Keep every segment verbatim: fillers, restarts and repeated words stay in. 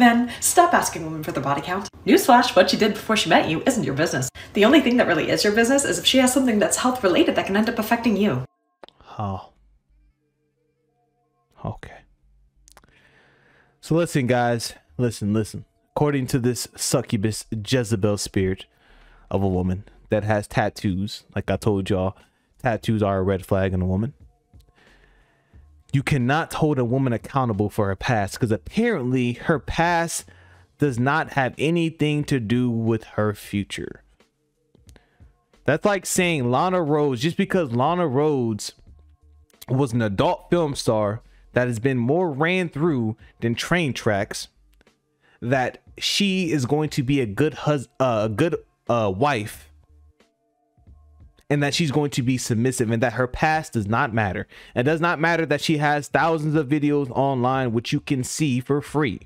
Men, stop asking women for their body count. Newsflash, what she did before she met you isn't your business. The only thing that really is your business is if she has something that's health related that can end up affecting you. Oh. Okay. So listen, guys, listen, listen. According to this succubus Jezebel spirit of a woman that has tattoos, like I told y'all, tattoos are a red flag in a woman. You cannot hold a woman accountable for her past, because apparently her past does not have anything to do with her future. That's like saying Lana Rhodes, just because Lana Rhodes was an adult film star that has been more ran through than train tracks, that she is going to be a good hus uh, a good uh, wife, and that she's going to be submissive, and that her past does not matter. It does not matter that she has thousands of videos online, which you can see for free,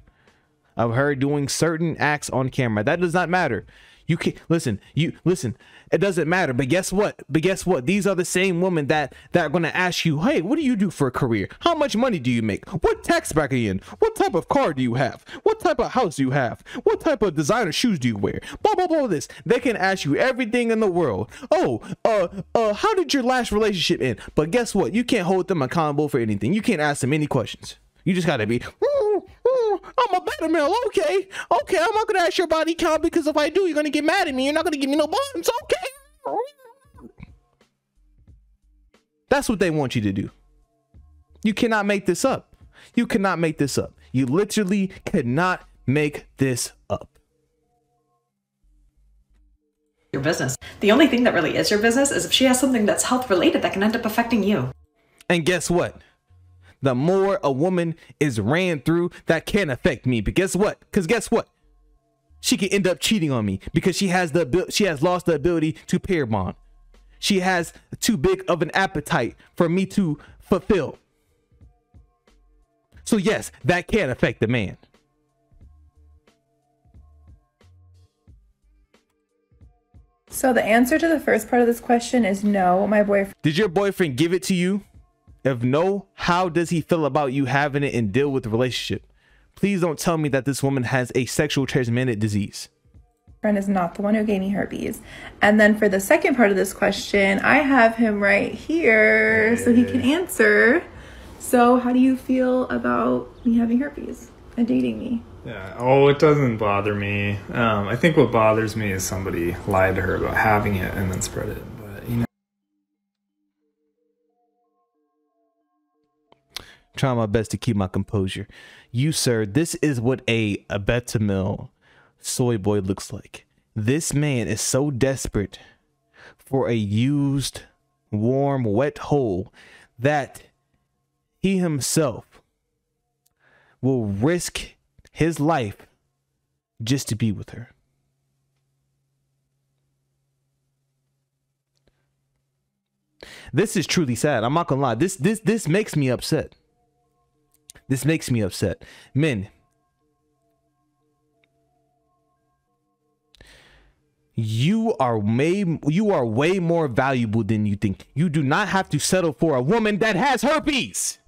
of her doing certain acts on camera. That does not matter. You can listen, you listen, it doesn't matter. But guess what? But guess what? These are the same women that, that are gonna ask you, hey, what do you do for a career? How much money do you make? What tax bracket are you in? What type of car do you have? What type of house do you have? What type of designer shoes do you wear? Blah, blah, blah, this. They can ask you everything in the world. Oh, uh, uh, how did your last relationship end? But guess what? You can't hold them accountable for anything. You can't ask them any questions. You just gotta be, ooh, ooh, I'm a better male, okay, okay, I'm not gonna ask your body count, because if I do, you're gonna get mad at me, you're not gonna give me no buns, okay? That's what they want you to do. You cannot make this up. You cannot make this up. You literally cannot make this up. Your business. The only thing that really is your business is if she has something that's health related that can end up affecting you. And guess what? The more a woman is ran through, that can affect me. But guess what? Because guess what? She can end up cheating on me because she has the she has lost the ability to pair bond. She has too big of an appetite for me to fulfill. So yes, that can affect the man. So the answer to the first part of this question is no, my boyfriend. Did your boyfriend give it to you? If no, how does he feel about you having it and deal with the relationship? Please don't tell me that this woman has a sexual transmitted disease. Friend is not the one who gave me herpes. And then for the second part of this question, I have him right here, yeah, so he can answer. So how do you feel about me having herpes and dating me? Yeah. Oh, it doesn't bother me. Um, I think what bothers me is somebody lied to her about having it and then spread it. Trying my best to keep my composure. You, sir, this is what a Abetamil soy boy looks like. This man is so desperate for a used, warm, wet hole that he himself will risk his life just to be with her. This is truly sad. I'm not gonna lie. This this this makes me upset. This makes me upset. Men, you are way, you are way more valuable than you think. You do not have to settle for a woman that has herpes.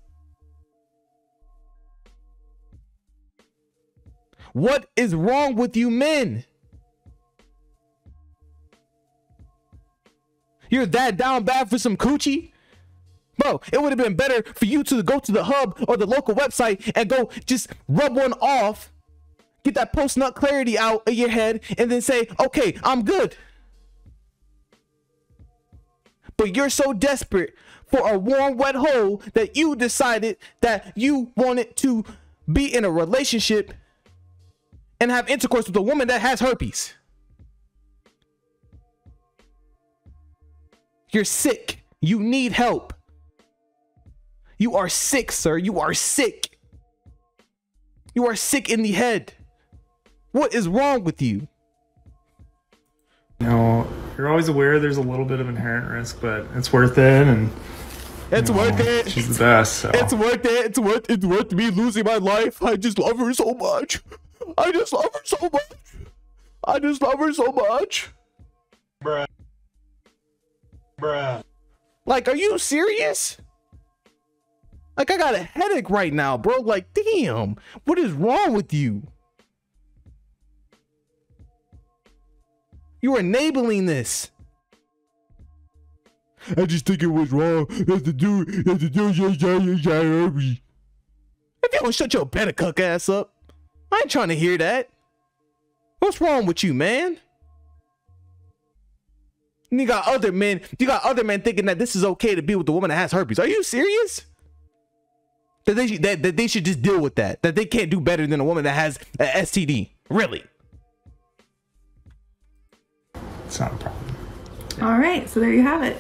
What is wrong with you men? You're that down bad for some coochie? Bro, it would have been better for you to go to the hub or the local website and go just rub one off, get that post-nut clarity out of your head, and then say, okay, I'm good. But you're so desperate for a warm, wet hole that you decided that you wanted to be in a relationship and have intercourse with a woman that has herpes. You're sick. You need help. You are sick, sir. You are sick. You are sick in the head. What is wrong with you? You know, you're always aware there's a little bit of inherent risk, but it's worth it. And it's know, worth it. She's the best. So. It's worth it. It's worth it's worth me losing my life. I just love her so much. I just love her so much. I just love her so much. Bruh. Bruh. Like, are you serious? Like, I got a headache right now, bro. Like, damn, what is wrong with you? You are enabling this. I just think it was wrong. That's the dude. That's the dude. That's the dude. If you don't shut your better cuck ass up, I ain't trying to hear that. What's wrong with you, man? And you got other men. You got other men thinking that this is okay to be with a woman that has herpes. Are you serious? That they that, that they should just deal with that. That they can't do better than a woman that has an S T D. Really? It's not a problem. All right. So there you have it.